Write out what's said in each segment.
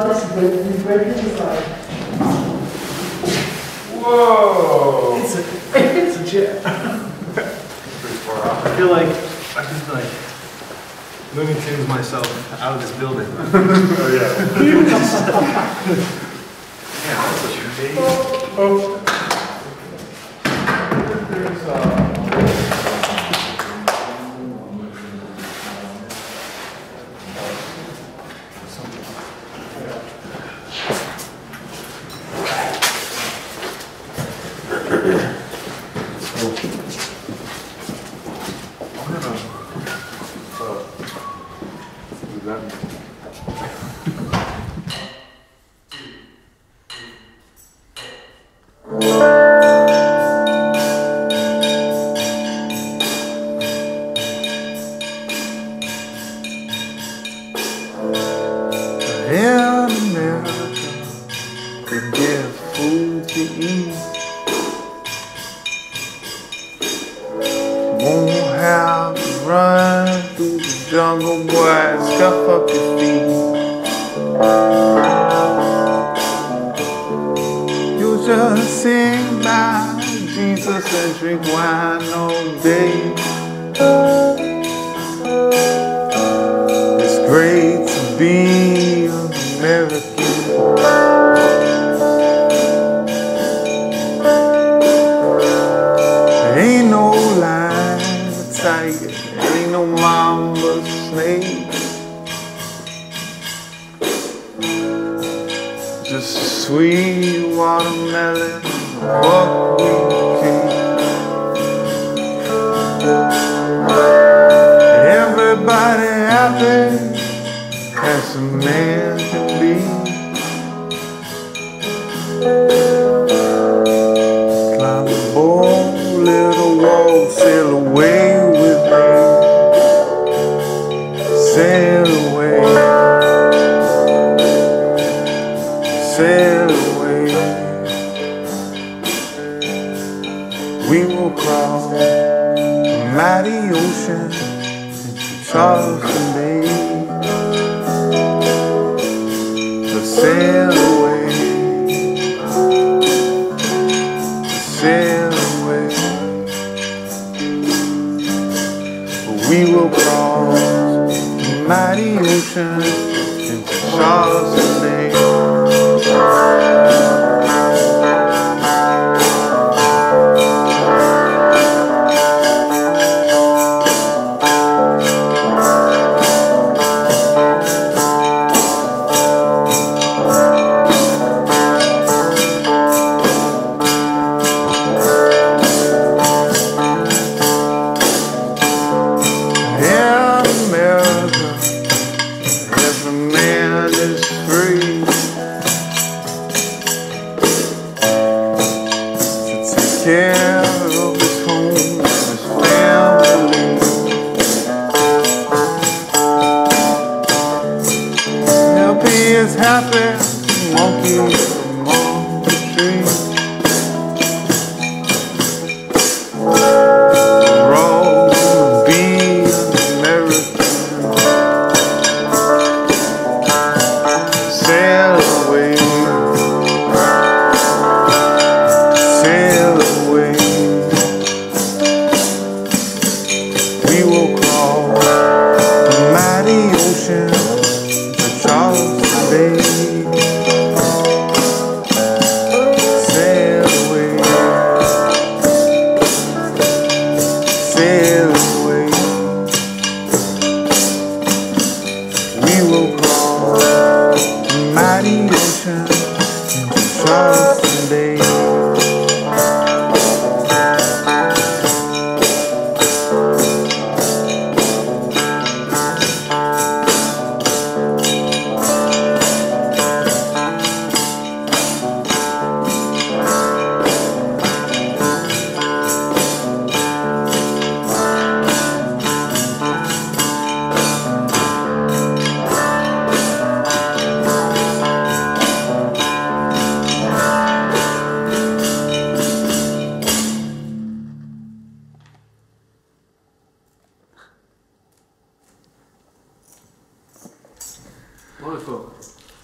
started to break inside. Whoa! It's a jet. Pretty far off. I feel like I just like moving things myself out of this building. Oh yeah. Yeah, that's such a big. Oh.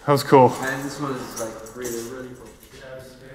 That was cool. And this one is like really, really cool.